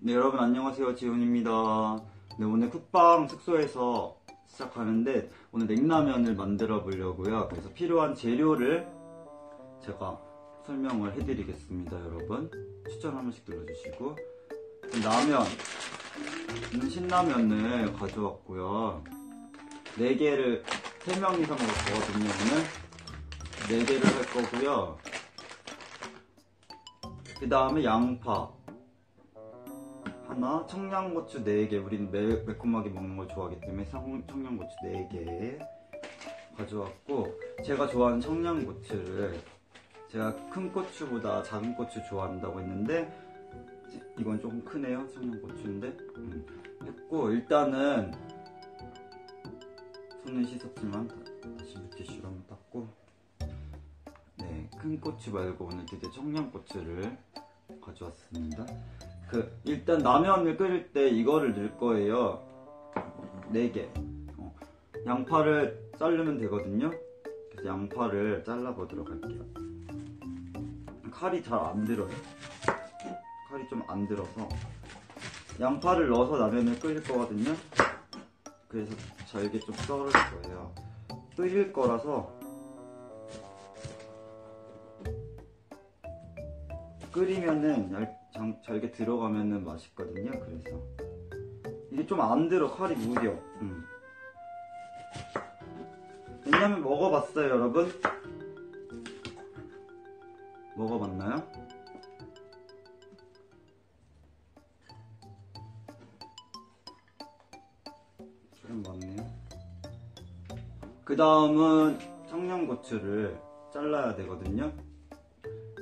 네, 여러분 안녕하세요. 지훈입니다. 네, 오늘 쿡방 숙소에서 시작하는데 오늘 냉라면을 만들어 보려고요. 그래서 필요한 재료를 제가 설명을 해드리겠습니다. 여러분 추천 한 번씩 눌러주시고, 라면은 신라면을 가져왔고요. 4개를 3명이서 먹을 거거든요. 오늘 4개를 할 거고요. 그 다음에 양파 하나, 청양고추 4개, 우리는 매콤하게 먹는 걸 좋아하기 때문에 청양고추 4개 가져왔고, 제가 좋아하는 청양고추를, 제가 큰 고추보다 작은 고추 좋아한다고 했는데 이건 조금 크네요. 청양고추인데 했고, 일단은 손은 씻었지만 다시 물티슈로 한번 닦고, 네, 큰 고추 말고 오늘 드디어 청양고추를 가져왔습니다. 일단 라면을 끓일 때 이거를 넣을 거예요. 4개. 양파를 자르면 되거든요. 그래서 양파를 잘라보도록 할게요. 칼이 잘 안 들어요. 칼이 좀 안 들어서 양파를 넣어서 라면을 끓일 거거든요. 그래서 잘게 좀 썰을 거예요. 끓일 거라서 끓이면은 잘게 들어가면은 맛있거든요. 그래서 이게 좀 안 들어, 칼이 무뎌. 왜냐면 먹어봤어요, 여러분. 먹어봤나요? 좀 많네요. 그 다음은 청양고추를 잘라야 되거든요.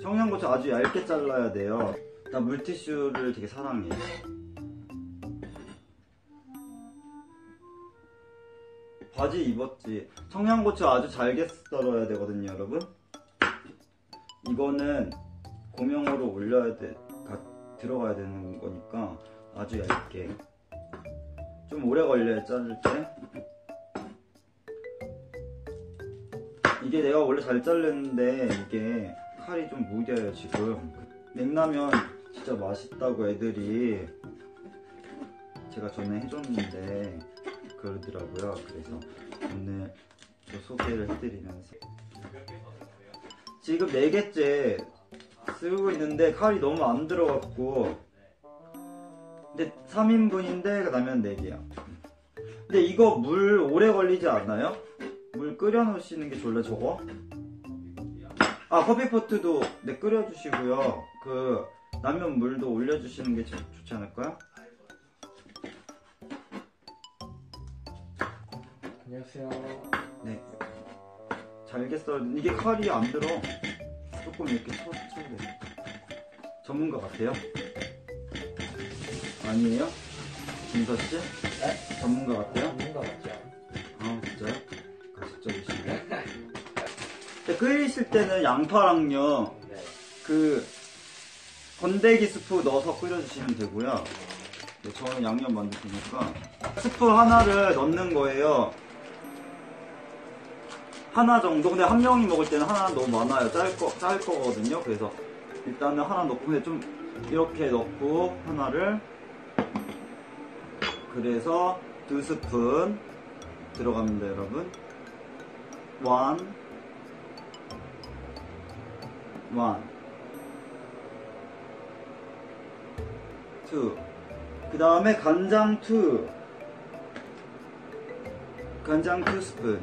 청양고추 아주 얇게 잘라야 돼요. 나 물티슈를 되게 사랑해. 바지 입었지. 청양고추 아주 잘게 썰어야 되거든요, 여러분. 이거는 고명으로 올려야 돼, 들어가야 되는 거니까 아주 얇게. 좀 오래 걸려요, 자를 때. 이게 내가 원래 잘 자르는데 이게 칼이 좀 무뎌요, 지금. 냉라면 진짜 맛있다고 애들이, 제가 전에 해줬는데 그러더라고요. 그래서 오늘 또 소개를 해드리면서, 지금 4개째 쓰고 있는데 칼이 너무 안 들어갔고, 근데 3인분인데 라면 4개야. 근데 이거 물 오래 걸리지 않아요? 물 끓여 놓으시는 게 좋을래, 저거? 아, 커피포트도 네, 끓여주시고요. 그 라면 물도 올려주시는 게 좋지 않을까요? 안녕하세요. 네, 잘게 썰. 이게 칼이 안 들어. 조금 이렇게 쳐야 돼. 전문가 같아요? 아니에요? 김서 씨? 네? 전문가 같아요? 전문가 같죠. 아, 진짜요? 가식적이신데. 끓이실 때는 양파랑요, 네, 그 건더기 스프 넣어서 끓여주시면 되고요. 네, 저는 양념 만들 테니까 스프 하나를 넣는 거예요. 하나 정도. 근데 한 명이 먹을 때는 하나 너무 많아요. 짤 거거든요. 그래서 일단은 하나 넣고, 근데 좀 이렇게 넣고 하나를, 그래서 2스푼 들어갑니다, 여러분. 1, 2. 그 다음에 간장 2. 간장 2스푼.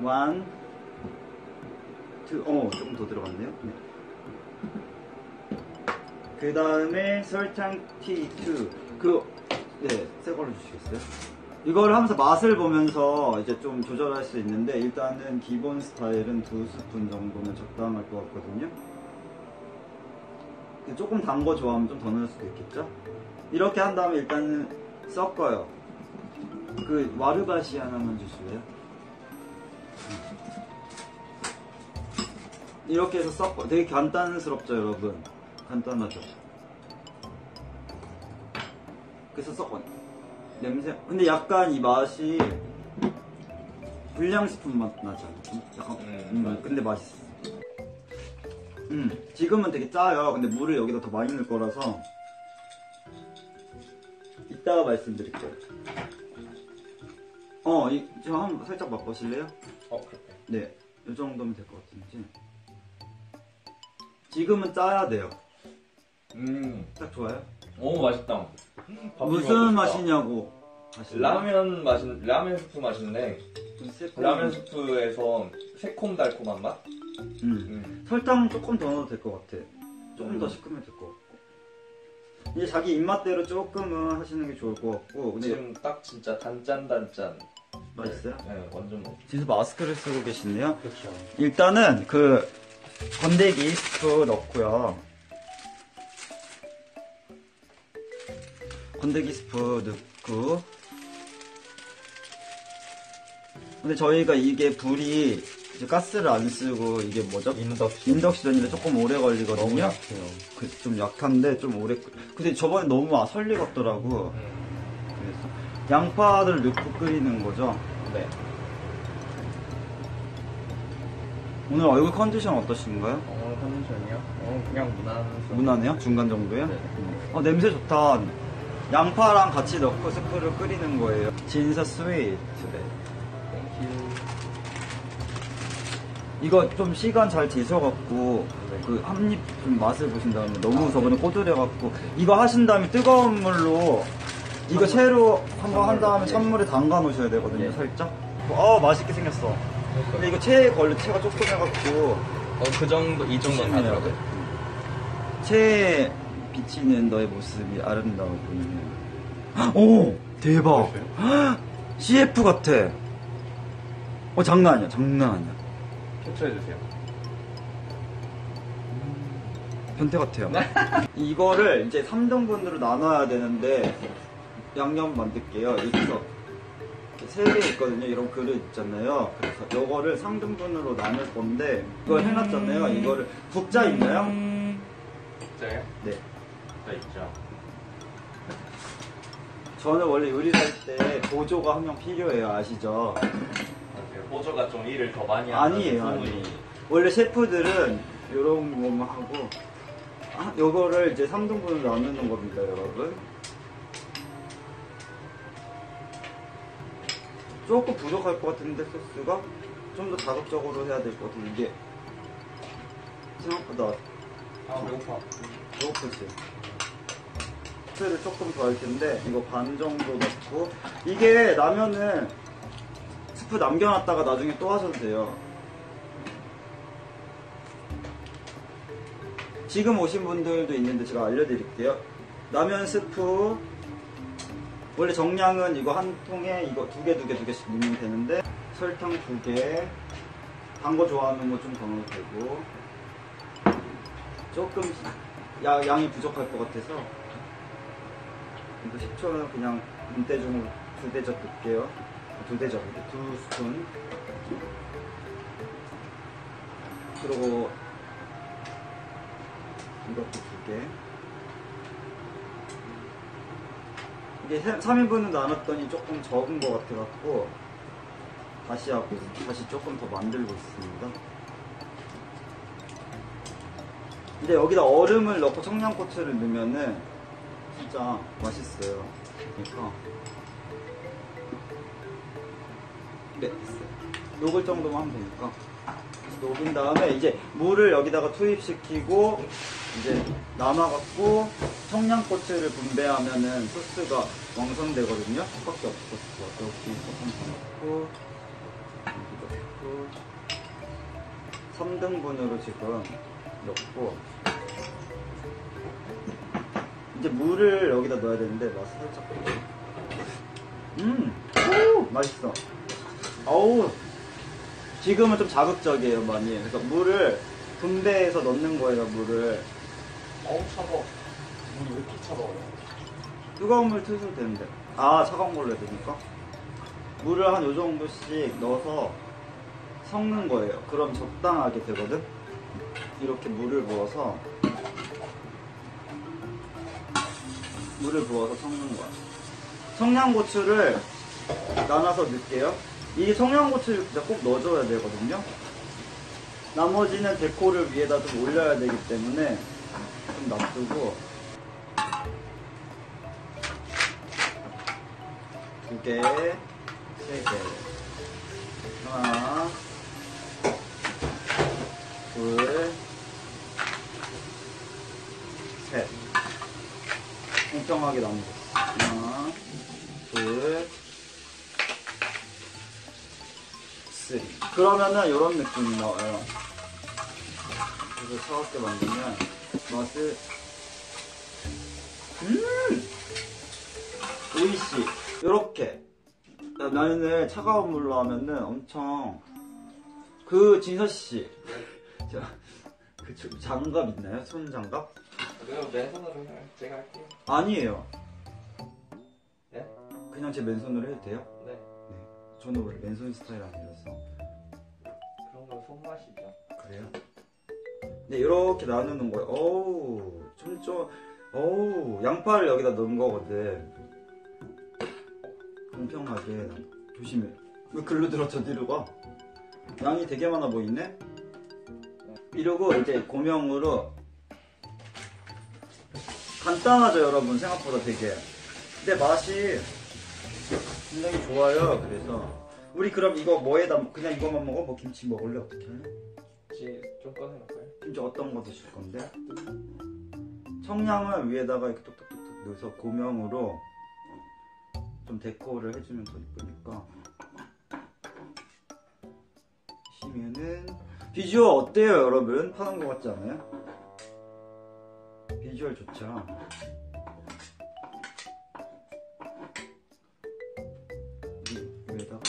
1, 2. 조금 더 들어갔네요. 네. 그 다음에 설탕 티 2. 네, 새 걸로 주시겠어요? 이걸 하면서 맛을 보면서 이제 좀 조절할 수 있는데, 일단은 기본 스타일은 2스푼 정도면 적당할 것 같거든요. 조금 단 거 좋아하면 좀 더 넣을 수도 있겠죠? 이렇게 한 다음에 일단은 섞어요. 그 와르가시 하나만 주실래요? 이렇게 해서 섞어. 되게 간단스럽죠, 여러분? 간단하죠? 그래서 섞어요. 냄새. 근데 약간 이 맛이 불량식품 맛 나지 않나? 약간 근데 맛있어. 지금은 되게 짜요. 근데 물을 여기다 더 많이 넣을 거라서 이따가 말씀드릴게요. 지금 한번 살짝 맛보실래요? 그럴게요. 네, 이 정도면 될 것 같은데 지금은 짜야 돼요. 딱 좋아요? 오, 맛있다. 무슨 맛이냐고. 라면 스프 맛인데 라면 스프에서 새콤달콤한 맛? 설탕 조금 더 넣어도 될 것 같아. 조금 더 시큼해질 것 같고. 이제 자기 입맛대로 조금은 하시는 게 좋을 것 같고. 근데 지금 딱 진짜 단짠단짠. 맛있어요? 네, 완전 맛있어요. 진짜 마스크를 쓰고 계시네요. 그렇죠. 일단은 그 건더기 스프 넣고요. 건더기 스프 넣고. 근데 저희가 이게 불이 이제 가스를 안 쓰고 이게 뭐죠? 인덕션인데 조금 오래 걸리거든요. 너무 약해요. 좀 약한데 좀 오래. 근데 저번에 너무 설익었더라고. 그래서 양파를 넣고 끓이는 거죠. 네. 오늘 얼굴 컨디션 어떠신가요? 오늘 컨디션이요? 그냥 무난해서. 무난해요? 중간 정도요? 네. 냄새 좋다. 양파랑 같이 넣고 스프를 끓이는 거예요. 진사 스위트. 네. 땡큐. 이거 좀 시간 잘 지셔갖고 그 한입 좀 맛을 보신 다음에 너무 저번에 꼬들여갖고 이거 하신 다음에 뜨거운 물로 이거 채로 한번 한 다음에 찬물에 담가 놓으셔야 되거든요. 네. 살짝. 맛있게 생겼어. 근데 이거 채에 걸려. 채가 조금 해갖고 그 정도 이 정도는 하더라고요. 채에 비치는 너의 모습이 아름다워 보이네요. 오! 대박! CF 같아! 장난 아니야. 장난 아니야. 캡처해주세요. 변태 같아요. 이거를 이제 3등분으로 나눠야 되는데 양념 만들게요. 여기서 이렇게 3개 있거든요. 이런 그릇 있잖아요. 그래서 이거를 3등분으로 나눌 건데 이걸 해놨잖아요. 이거를 국자 있나요? 국자요? 네, 국자 있죠. 저는 원래 요리를 할 때 보조가 한 명 필요해요. 아시죠? 보조가 좀 일을 더 많이 하는 아니에요. 아니. 원래 셰프들은 이런 것만 하고 요거를 이제 3등분으로 나누는 겁니다, 여러분. 조금 부족할 것 같은데 소스가 좀 더 자극적으로 해야 될 것 같은데 이게 생각보다 배고프지. 소스를 조금 더 할 텐데 이거 반 정도 넣고 이게 라면은 스프 남겨놨다가 나중에 또 하셔도 돼요. 지금 오신 분들도 있는데 제가 알려드릴게요. 라면 스프 원래 정량은 이거 한 통에 이거 두 개씩 넣으면 되는데 설탕 2개, 단 거 좋아하는 거 좀 더 넣어도 되고 조금 양이 부족할 것 같아서 이거 10초는 그냥 눈대중으로 2대접 넣을게요. 2대접, 2스푼. 그리고 이것도 2개. 이게 3인분은 나눴더니 조금 적은 것 같아갖고 다시 하고 다시 조금 더 만들고 있습니다. 근데 여기다 얼음을 넣고 청양고추를 넣으면은 진짜 맛있어요. 그러니까. 네, 됐어요. 녹을 정도만 하면 되니까. 녹은 다음에 이제 물을 여기다가 투입시키고 이제 남아갖고 청양고추를 분배하면은 소스가 완성되거든요. 소스밖에 없을 것 같아요. 여기 조금 더 넣고 3등분으로 지금 넣고 이제 물을 여기다 넣어야 되는데 맛을 살짝 오! 맛있어. 어우, 지금은 좀 자극적이에요, 많이. 그래서 물을 분배해서 넣는 거예요, 물을. 어우, 차가워. 물이 왜 이렇게 차가워요? 뜨거운 물 틀셔도 되는데. 차가운 걸로 해야 되니까? 물을 한 요 정도씩 넣어서 섞는 거예요. 그럼 적당하게 되거든? 이렇게 물을 부어서. 물을 부어서 섞는 거야. 청양고추를 나눠서 넣을게요. 이 성양고추를 진짜 꼭 넣어줘야 되거든요. 나머지는 데코를 위에다 좀 올려야 되기 때문에 좀 놔두고 2개, 3개, 하나, 둘, 셋. 공평하게 나누고 하나, 둘, 쓰리. 그러면은 이런 느낌이 나와요. 그래서 차갑게 만들면 맛을 오이시 이렇게. 나는 차가운 물로 하면은 엄청 그 진서 씨. 그 장갑 있나요? 손 장갑? 그냥 맨손으로 해요. 제가 할게요. 아니에요. 네? 그냥 제 맨손으로 해도 돼요? 네. 네. 저는 원래 맨손 스타일 아니라서. 그런 건 손맛이죠. 그래요? 네, 이렇게 나누는 거예요. 어우, 점점, 어우, 양파를 여기다 넣은 거거든. 공평하게. 조심해. 왜 글로 들어 저 뒤로 가? 양이 되게 많아 보이네? 이러고 이제 고명으로. 간단하죠 여러분, 생각보다 되게. 근데 맛이 굉장히 좋아요. 그래서 우리 그럼 이거 뭐에다, 그냥 이거만 먹어? 뭐 김치 먹을래? 어떻게 할래? 김치 좀 꺼내볼까요? 김치 어떤 거 드실 건데? 청양을 위에다가 이렇게 톡톡톡톡 넣어서 고명으로 좀 데코를 해주면 더 이쁘니까. 시면은 비주얼 어때요 여러분? 파는 거 같지 않아요? 비주얼 좋죠. 위에다가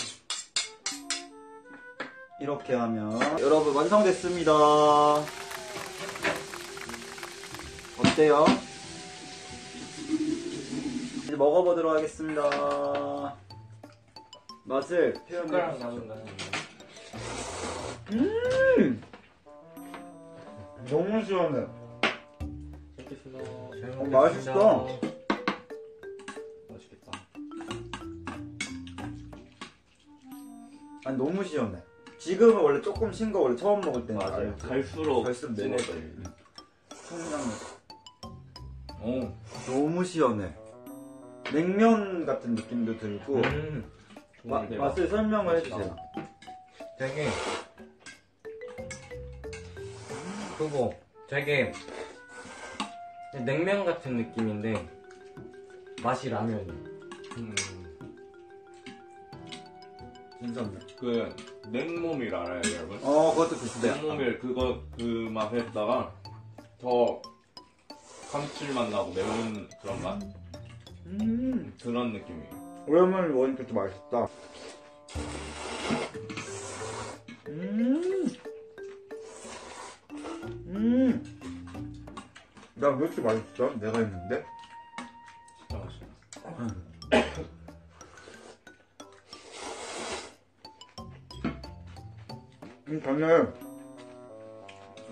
이렇게 하면 여러분 완성됐습니다. 어때요? 이제 먹어보도록 하겠습니다. 맛을 표현해 주세요. 너무 시원해. 맛있어. 맛있겠다. 아니 너무 시원해. 지금은 원래 조금 신 거 원래 처음 먹을 때는 맞아요. 갈수록 매워져. 청양고추. 너무 시원해. 냉면 같은 느낌도 들고. 맛을 설명을 해주세요. 되게 크고 되게. 냉면 같은 느낌인데 맛이 라면이. 진짜 그 냉모밀 알아요 여러분? 그것도 비슷해요. 냉모밀 그거 그 맛에다가 더 감칠맛 나고 매운 그런 맛. 그런 느낌이에요. 오랜만에 먹으니까 또 맛있다. 나 왜 이렇게 맛있어? 내가 했는데? 진짜 맛있어. 전에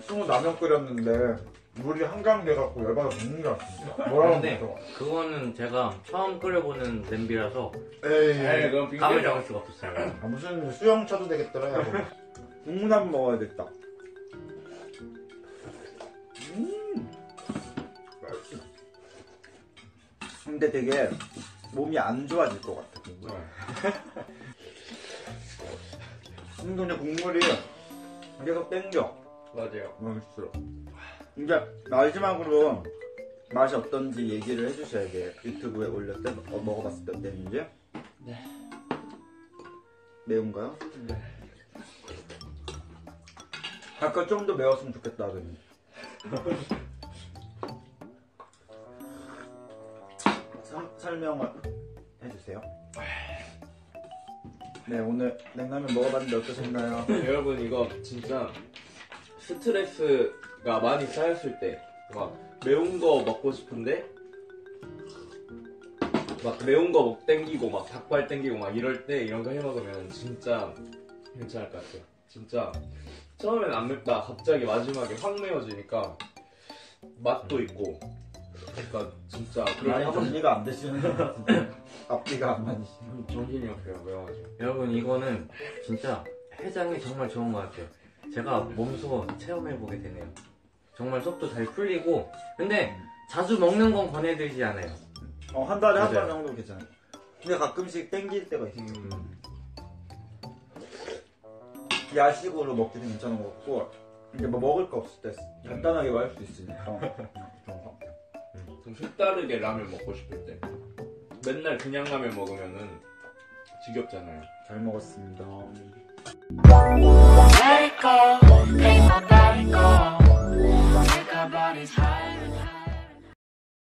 숭어 라면 끓였는데 물이 한강돼갖고 열받아서 먹는 줄 알았어. 뭐라고 했어? 그거는 제가 처음 끓여보는 냄비라서 에이 감을 잡을 수가 없었어요. 무슨 수영 차도 되겠더라. 국물 한번 먹어야겠다. 근데 되게 몸이 안 좋아질 것 같아. 근데 국물이 계속 땡겨. 맞아요. 맛있어. 이제 마지막으로 맛이 어떤지 얘기를 해주셔야 돼요. 유튜브에 올렸을 때 먹어봤을 때 어땠는지? 네. 매운가요? 네. 아까 좀 더 매웠으면 좋겠다 하더니. 설명을 해주세요. 네, 오늘 냉라면 먹어봤는데 어떠셨나요? 여러분 이거 진짜 스트레스가 많이 쌓였을 때 막 매운 거 먹고 싶은데 막 매운 거 막 땡기고 막 닭발 땡기고 막 이럴 때 이런 거 해먹으면 진짜 괜찮을 것 같아요. 진짜 처음엔 안 맵다 갑자기 마지막에 확 매워지니까 맛도 있고. 그러니까 진짜 그런 정리가 안 되시는 것 같은데. 앞뒤가 안 맞으시네요. 정신이 없어요. 외워가지고. 여러분 이거는 진짜 해장이 정말 좋은 것 같아요. 제가 몸소 체험해보게 되네요. 정말 속도 잘 풀리고. 근데 자주 먹는 건 권해드리지 않아요. 한 달에 한 번 정도 괜찮아요. 근데 가끔씩 땡길 때가 있어요. 야식으로 먹기는 괜찮은 것 같고, 이제 뭐 먹을 거 없을 때 간단하게 할 수 있으니까 좋은 것 같아요. 좀 색다르게 라면 먹고 싶을 때 맨날 그냥 라면 먹으면은 지겹잖아요. 잘 먹었습니다.